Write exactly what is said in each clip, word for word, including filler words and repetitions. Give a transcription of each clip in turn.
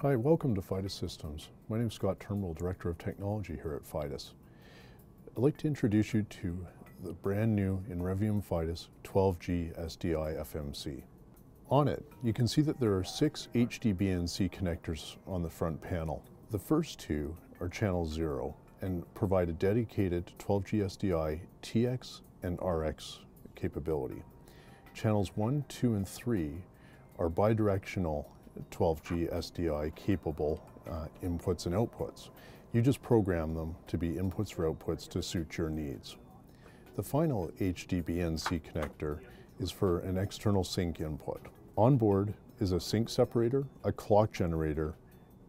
Hi, welcome to FIDUS Systems. My name is Scott Turnbull, Director of Technology here at FIDUS. I'd like to introduce you to the brand new Inrevium FIDUS twelve G S D I F M C. On it, you can see that there are six H D B N C connectors on the front panel. The first two are channel zero and provide a dedicated twelve G S D I T X and R X capability. Channels one, two, and three are bidirectional twelve G S D I capable uh, inputs and outputs. You just program them to be inputs for outputs to suit your needs. The final H D B N C connector is for an external sync input. On board is a sync separator, a clock generator,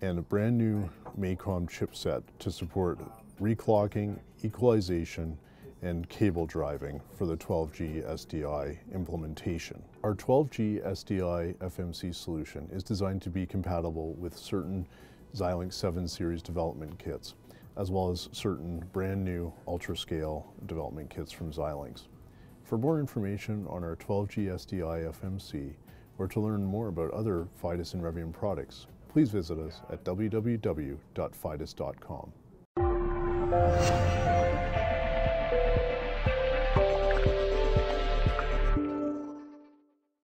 and a brand new MACOM chipset to support reclocking, equalization, and cable driving for the twelve G S D I implementation. Our twelve G S D I F M C solution is designed to be compatible with certain Xilinx seven series development kits, as well as certain brand new ultra-scale development kits from Xilinx. For more information on our twelve G S D I F M C, or to learn more about other FIDUS and Inrevium products, please visit us at w w w dot fidus dot com.